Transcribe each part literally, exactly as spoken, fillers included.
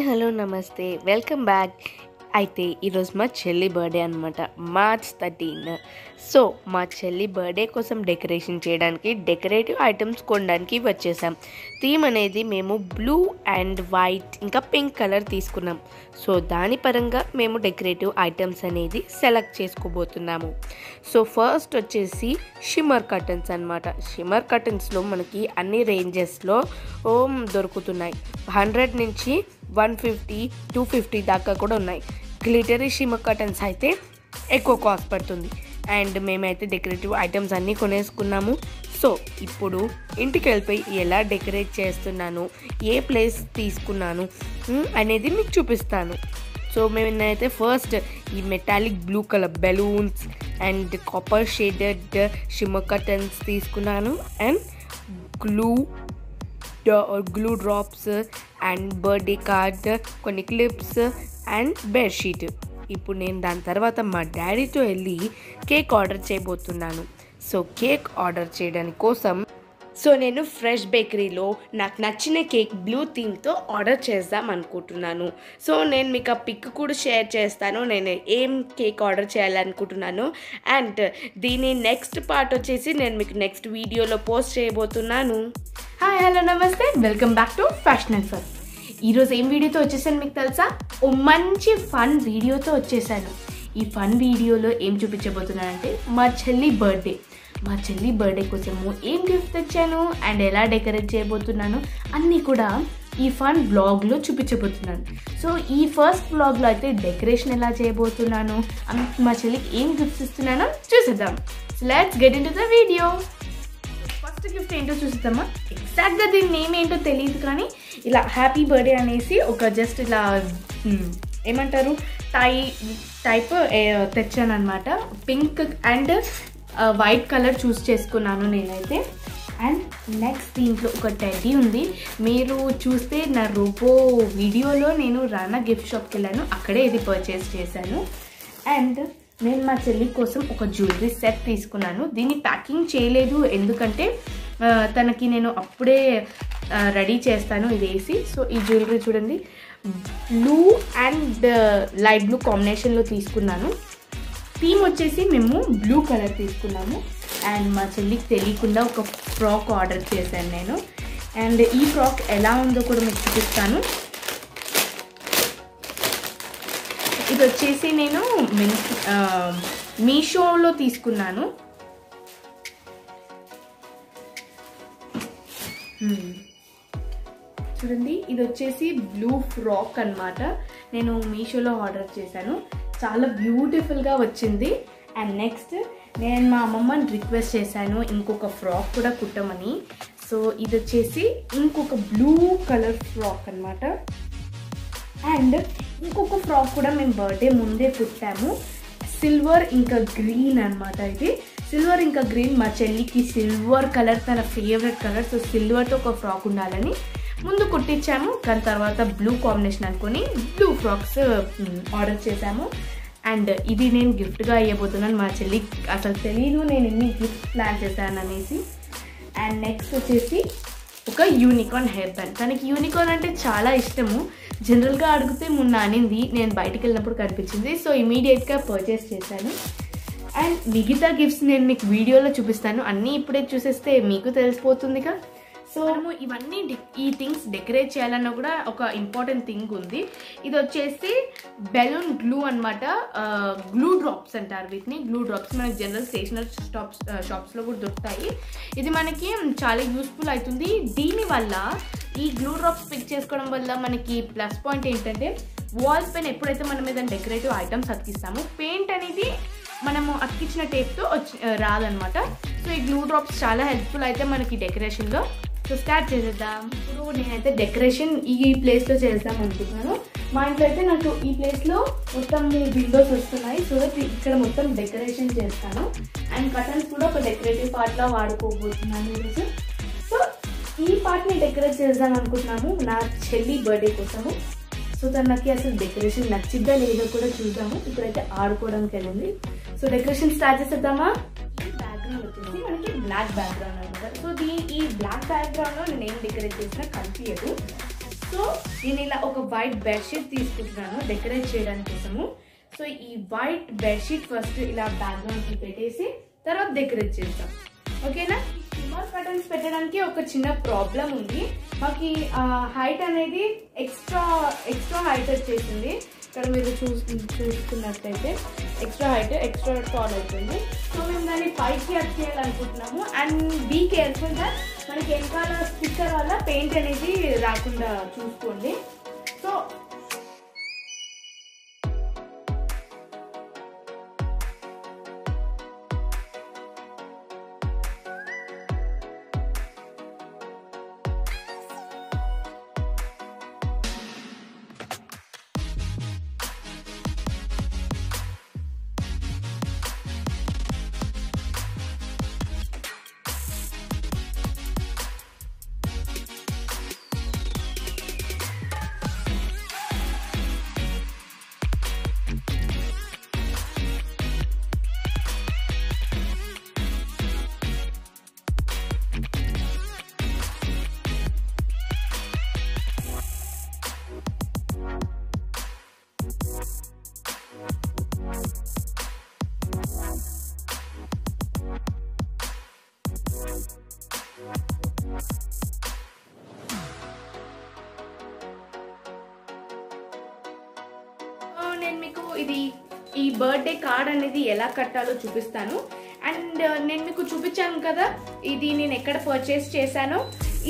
हाय hello नमस्ते welcome back. అయితే ఈ రోజు మా చెల్లి బర్త్డే అన్నమాట, మార్చ్ థర్టీన్। సో మా చెల్లి బర్త్డే కోసం డెకరేషన్ చేయడానికి డెకరేటివ్ ఐటమ్స్ కొనడానికి వచ్చేసాం। థీమ్ అనేది మేము బ్లూ అండ్ వైట్ ఇంకా పింక్ కలర్ తీసుకున్నాం। సో దాని పరంగా మేము డెకరేటివ్ ఐటమ్స్ అనేది సెలెక్ట్ చేసుకోబోతున్నాము। సో ఫస్ట్ వచ్చేసి షిమ్మర్ కర్టన్స్ అన్నమాట। షిమ్మర్ కర్టన్స్లో మనకి అన్ని రేంజెస్లో దొరుకుతున్నాయి, హండ్రెడ్ నుంచి వన్ ఫిఫ్టీ టూ ఫిఫ్టీ దాకా కూడా ఉన్నాయి। గ్లిటరీ షిమ్మర్ కర్టన్స్ అయితే ఎక్కువ కాస్ట్ పడుతుంది అండ్ మేమైతే డెకరేటివ్ ఐటమ్స్ అన్నీ కొనేసుకున్నాము। సో ఇప్పుడు ఇంటికి వెళ్ళిపోయి ఎలా డెకరేట్ చేస్తున్నాను, ఏ ప్లేస్ తీసుకున్నాను అనేది మీకు చూపిస్తాను। సో మేము నేనైతే ఫస్ట్ ఈ metallic blue colour balloons and copper shaded shimmer curtains తీసుకున్నాను and glue glue drops and birthday card, కొన్ని క్లిప్స్ అండ్ బెడ్షీట్। ఇప్పుడు నేను దాని తర్వాత మా డాడీతో వెళ్ళి కేక్ ఆర్డర్ చేయబోతున్నాను। సో కేక్ ఆర్డర్ చేయడానికి కోసం సో నేను ఫ్రెష్ బేకరీలో నాకు నచ్చిన కేక్ బ్లూ థీమ్తో ఆర్డర్ చేద్దాం అనుకుంటున్నాను। సో నేను మీకు ఆ పిక్ కూడా షేర్ చేస్తాను, నేను ఏం కేక్ ఆర్డర్ చేయాలనుకుంటున్నాను అండ్ దీని నెక్స్ట్ పార్ట్ వచ్చేసి నేను మీకు నెక్స్ట్ వీడియోలో పోస్ట్ చేయబోతున్నాను। హాయ్ హలో నమస్తే welcome back to fashion and fun. ఈరోజు ఏం వీడియోతో వచ్చేసాను మీకు తెలుసా? ఓ మంచి ఫన్ వీడియోతో వచ్చేసాను। ఈ ఫన్ వీడియోలో ఏం చూపించబోతున్నానంటే మా చెల్లి బర్త్డే, మా చెల్లి బర్త్డే కోసము ఏం గిఫ్ట్ తెచ్చాను అండ్ ఎలా డెకరేట్ చేయబోతున్నాను అన్నీ కూడా ఈ ఫన్ బ్లాగ్లో చూపించబోతున్నాను। సో ఈ ఫస్ట్ బ్లాగ్లో అయితే డెకరేషన్ ఎలా చేయబోతున్నాను, మా చెల్లికి ఏం గిఫ్ట్స్ ఇస్తున్నానో చూసేద్దాం। Let's get into the video. First gift ఏంటో చూస్తామా? ఎగ్జాక్ట్గా దీని నేమ్ ఏంటో తెలియదు కానీ ఇలా హ్యాపీ బర్త్డే అనేసి ఒక జస్ట్ ఇలా ఏమంటారు టై టైప్ తెచ్చాను అనమాట। Pink and white colour choose చేసుకున్నాను నేనైతే। అండ్ నెక్స్ట్ దీంట్లో ఒక టెడ్డీ ఉంది, మీరు చూస్తే నా రోబో వీడియోలో నేను రానా గిఫ్ట్ షాప్కి వెళ్ళాను, అక్కడే ఇది పర్చేస్ చేశాను। అండ్ నేను మా చెల్లి కోసం ఒక జ్యువెలరీ సెట్ తీసుకున్నాను, దీన్ని ప్యాకింగ్ చేయలేదు ఎందుకంటే తనకి నేను అప్పుడే రెడీ చేస్తాను ఇది వేసి। సో ఈ జ్యువెలరీ చూడండి బ్లూ అండ్ లైట్ బ్లూ కాంబినేషన్లో తీసుకున్నాను, థీమ్ వచ్చేసి మేము బ్లూ కలర్ తీసుకున్నాము। అండ్ మా చెల్లికి తెలియకుండా ఒక ఫ్రాక్ ఆర్డర్ చేశాను నేను, అండ్ ఈ ఫ్రాక్ ఎలా ఉందో కూడా మీకు చూపిస్తాను। ఇది వచ్చేసి నేను మీషోలో తీసుకున్నాను, చూడండి ఇది వచ్చేసి బ్లూ ఫ్రాక్ అన్నమాట, నేను మీషోలో ఆర్డర్ చేశాను, చాలా బ్యూటిఫుల్గా వచ్చింది। అండ్ నెక్స్ట్ నేను మా అమ్మమ్మని రిక్వెస్ట్ చేశాను ఇంకొక ఫ్రాక్ కూడా కుట్టమని, సో ఇది వచ్చేసి ఇంకొక బ్లూ కలర్ ఫ్రాక్ అన్నమాట। అండ్ ఇంకొక ఫ్రాక్ కూడా మేము బర్త్డే ముందే కుట్టాము, సిల్వర్ ఇంకా గ్రీన్ అన్నమాట, ఇది సిల్వర్ ఇంకా గ్రీన్, మా చెల్లికి సిల్వర్ కలర్ తన ఫేవరెట్ కలర్, సో సిల్వర్తో ఒక ఫ్రాక్ ఉండాలని ముందు కుట్టించాము, కానీ తర్వాత బ్లూ కాంబినేషన్ అనుకొని బ్లూ ఫ్రాక్స్ ఆర్డర్ చేశాము। అండ్ ఇది నేను గిఫ్ట్గా ఇవ్వబోతున్నాను మా చెల్లికి, అసలు తెలీదు నేను ఎన్ని గిఫ్ట్స్ ప్లాన్ చేశాను అనేసి। అండ్ నెక్స్ట్ వచ్చేసి ఒక యూనికార్న్ హెయిర్ బ్యాండ్, తనకి యూనికార్న్ అంటే చాలా ఇష్టము, జనరల్గా అడిగితే మొన్న అనింది, నేను బయటకు వెళ్ళినప్పుడు కనిపించింది, సో ఇమీడియట్గా పర్చేస్ చేశాను। అండ్ మిగతా గిఫ్ట్స్ నేను మీకు వీడియోలో చూపిస్తాను, అన్నీ ఇప్పుడే చూసేస్తే మీకు తెలిసిపోతుందిగా। సో మేము ఇవన్నీ ఈ థింగ్స్ డెకరేట్ చేయాలన్నా కూడా ఒక ఇంపార్టెంట్ థింగ్ ఉంది, ఇది వచ్చేసి బెలూన్ గ్లూ అనమాట, గ్లూ డ్రాప్స్ అంటారు వీటిని, గ్లూ డ్రాప్స్ మనకి జనరల్ స్టేషనరీ షాప్స్ షాప్స్లో కూడా దొరుకుతాయి, ఇది మనకి చాలా యూస్ఫుల్ అవుతుంది। దీనివల్ల ఈ గ్లూ డ్రాప్స్ పిక్ చేసుకోవడం వల్ల మనకి ప్లస్ పాయింట్ ఏంటంటే వాల్ పెన్ ఎప్పుడైతే మనం ఏదైనా డెకరేటివ్ ఐటమ్స్ అతికిస్తామో పెయింట్ అనేది మనము అతికించిన టేప్తో వచ్చి రాదనమాట, సో ఈ గ్లూ డ్రాప్స్ చాలా హెల్ప్ఫుల్ అయితే మనకి డెకరేషన్లో। సో స్టార్ట్ చేసేద్దాం ఇప్పుడు, నేనైతే డెకరేషన్ ఈ ప్లేస్లో చేద్దాం అనుకుంటున్నాను, మా ఇంట్లో అయితే నాకు ఈ ప్లేస్లో మొత్తం విండోస్ వస్తున్నాయి, సో ఇక్కడ మొత్తం డెకరేషన్ చేస్తాను అండ్ కర్టన్స్ కూడా ఒక డెకరేటివ్ పార్ట్లో వాడుకోబోతున్నాను ఈరోజు। సో ఈ పార్ట్ని డెకరేట్ చేద్దాం అనుకుంటున్నాము నా చెల్లి బర్త్డే కోసము, సో తనకి అసలు డెకరేషన్ నచ్చిద్దా లేదో కూడా చూద్దాము, ఇప్పుడైతే ఆడుకోవడానికి వెళ్ళింది। సో డెకరేషన్ స్టార్ట్ చేసేద్దామా? వచ్చేసి మనకి బ్లాక్ బ్యాక్గ్రౌండ్ అనమాట, సో దీ ఈ బ్లాక్ బ్యాక్గ్రౌండ్లో నేను ఏం డెకరేట్ చేసినా కనిపించదు, సో सो నేను ఇలా ఒక వైట్ బెడ్ షీట్ తీసుకుంటున్నాను డెకరేట్ చేయడానికి కోసము। సో ఈ వైట్ బెడ్ షీట్ ఫస్ట్ ఇలా బ్యాక్ గ్రౌండ్ కి పెట్టేసి తర్వాత డెకరేట్ చేస్తాం ఓకేనా। రివర్స్ కర్టన్స్ పెట్టడానికి ఒక చిన్న ప్రాబ్లం ఉంది మాకి హైట్ అనేది ఎక్స్ట్రా ఎక్స్ట్రా హైట్ వచ్చేసింది ఇక్కడ మీరు చూస్తున్నట్లయితే ఎక్స్ట్రా హైట్ ఎక్స్ట్రా టాల్ అవుతుంది। సో మేము దాన్ని పైకి అప్ చేయాలనుకుంటున్నాము అండ్ బీ కేర్ఫుల్ గా మనకి వెనకాల స్టిక్కర్ వల్ల పెయింట్ అనేది రాకుండా చూసుకోండి। సో बर्थडे कार्ड अनेदी एला कट्टालो चूपिस्तानु अंड नेनु चूपिंचानु कदा इदी नेनु एक्कड पर्चेस चेशानो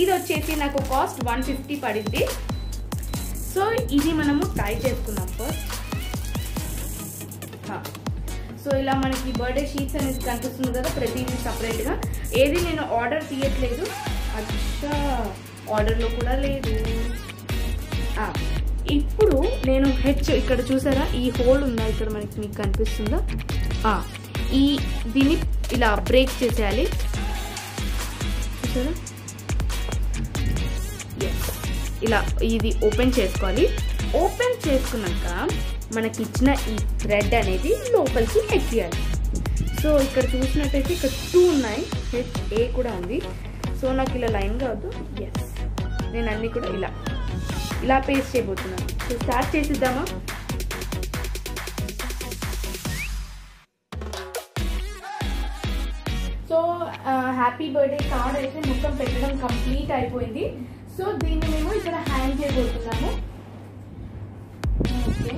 इदि वच्चेसी नाकु कास्ट वन फिफ्टी पड़िंदी। सो इदी मनमु ट्राई चेसुकुन्नाम फस्ट। सो इला मनकी बर्थडे शीट्स अनेदी कंपिस्तुंदी कदा प्रतिदी सेपरेट गा एदी नेनु आर्डर तीयट्लेदु अच्छा आर्डर लो कूडा लेदु। आ ఇప్పుడు నేను హెచ్ ఇక్కడ చూసారా ఈ హోల్ ఉందా ఇక్కడ మనకి మీకు కనిపిస్తుందా ఆ ఈ దీని ఇలా బ్రేక్ చేయాలి చూసారా yes ఇలా ఇది ఓపెన్ చేసుకోవాలి। ఓపెన్ చేసుకున్నాక మనకి ఇచ్చిన ఈ థ్రెడ్ అనేది లోపలికి ఎక్కియాలి। సో ఇక్కడ చూసినట్లయితే ఇక్కడ టూ ఉన్నాయి హెచ్ ఏ కూడా ఉంది। సో నాకు ఇలా లైన్ గా వద్దు yes నేను అన్ని కూడా ఇలా ఇలా పేస్ట్ చేయబోతున్నాను। సో స్టార్ట్ చేసిద్దామా సో హ్యాపీ బర్త్డే కార్డ్ అయితే మొత్తం పెట్టడం కంప్లీట్ అయిపోయింది। సో దీన్ని మేము ఇక్కడ హ్యాంగ్ చేయబోతున్నాము ఓకే।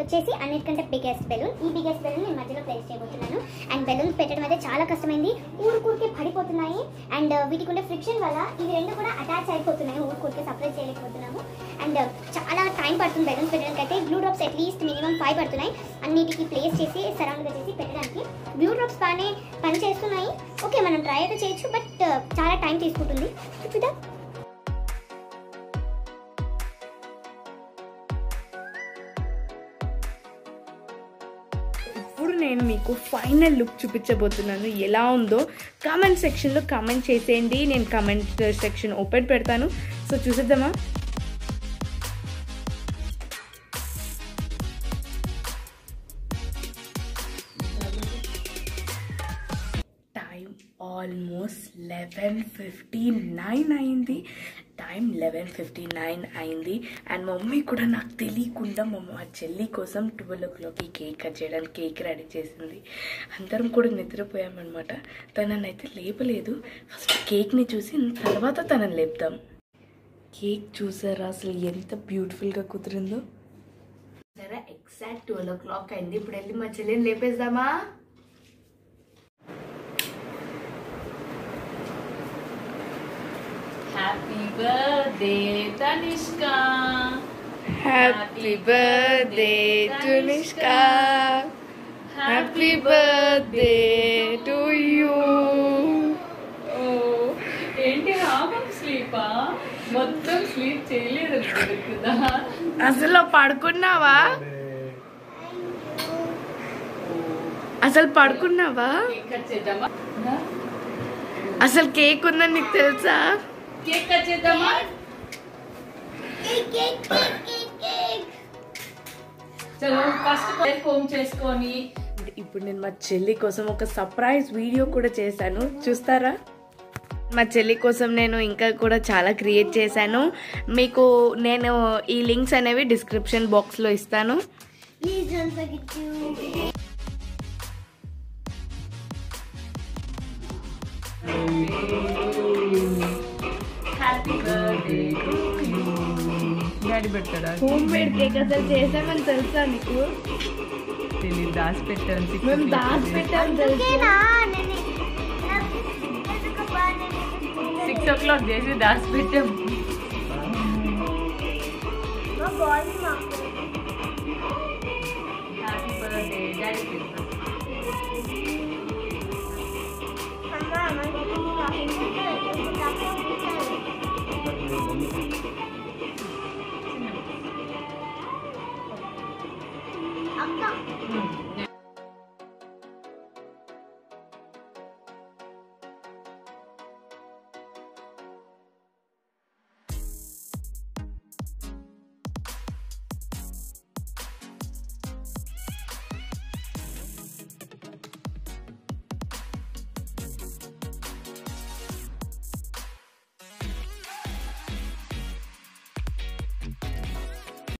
इदे अन्निटिकंटे बिगेस्ट बेलून बिगेस्ट बेलून मध्य प्लेस अंड बेलून्स पेट्टडम चाला कष्टमैंदी ऊरुकूरिके पड़िपोतुन्नायि अंड वीटिकी फ्रिक्षन वल्ल इवि रेंडु कूडा अटाच अयिपोतुन्नायि ऊरुकूरिके सेपरेट चेयलेकपोतुन्नामु अंड चाला टाइम पड़ुतुंदी बेलून्स पेट्टडानिकि glue drops at least minimum five पड़ुतुन्नायि अन्निटिकी प्लेस चेसी सरौंड गा चेसी पेट्टडानिकि ग्लू ड्राप्स बाने पनि चेस्तुन्नायि ओके మనం ట్రై అయితే చేయొచ్చు బట్ చాలా టైం తీసుకుంటుంది చూద్దా ఇప్పుడు నేను మీకు ఫైనల్ లుక్ చూపించబోతున్నాను ఎలా ఉందో కామెంట్ సెక్షన్ లో కామెంట్ చేసేయండి నేను కామెంట్ సెక్షన్ ఓపెన్ పెడతాను సో చూసేద్దామా almost eleven fifty-nine time eleven fifty-nine అయింది అండ్ మమ్మీ కూడా నాకు తెలియకుండా మా చెల్లి కోసం twelve o'clock కేక్ కట్ చేయడానికి కేక్ రెడీ చేసింది అందరం కూడా నిద్రపోయాం అన్నమాట తననైతే లేపలేదు ఫస్ట్ కేక్ ని చూసి తర్వాత తనని లేపుతాం కేక్ చూసారా అసలు ఎంత బ్యూటిఫుల్ గా కుదిరిందో సరే ఎగ్జాక్ట్ twelve o'clock అయింది ఇప్పుడు వెళ్ళి మా చెల్లిని లేపేద్దామా Happy birthday Tanishka Happy birthday Tanishka Happy birthday to you Oh enti haavak sleep ah mottham sleep cheyaledu kada asalu padukunnava asalu padukunnava asalu cake undani niki telusa cake cut చేద్దామా cake cake cake cake चलो first कोई foam చేసుకొని ఇప్పుడు నేను మా చెల్లి కోసం ఒక సర్ప్రైజ్ వీడియో కూడా చేశాను చూస్తారా మా చెల్లి కోసం నేను ఇంకా కూడా చాలా క్రియేట్ చేశాను మీకు నేను ఈ లింక్స్ అనేవి డిస్క్రిప్షన్ బాక్స్ లో ఇస్తాను please don't forget to Happy birthday to you. Daddy birthday. Homemade cake asal chesaman telusa niku. Teli das pettan sikku. Mem das pettan telusa. Okena nene. Edaku bane nene. six o'clock desi das pettam. No ball ma. Happy birthday daddy birthday. Mama mama ni ma hindu ka. Akka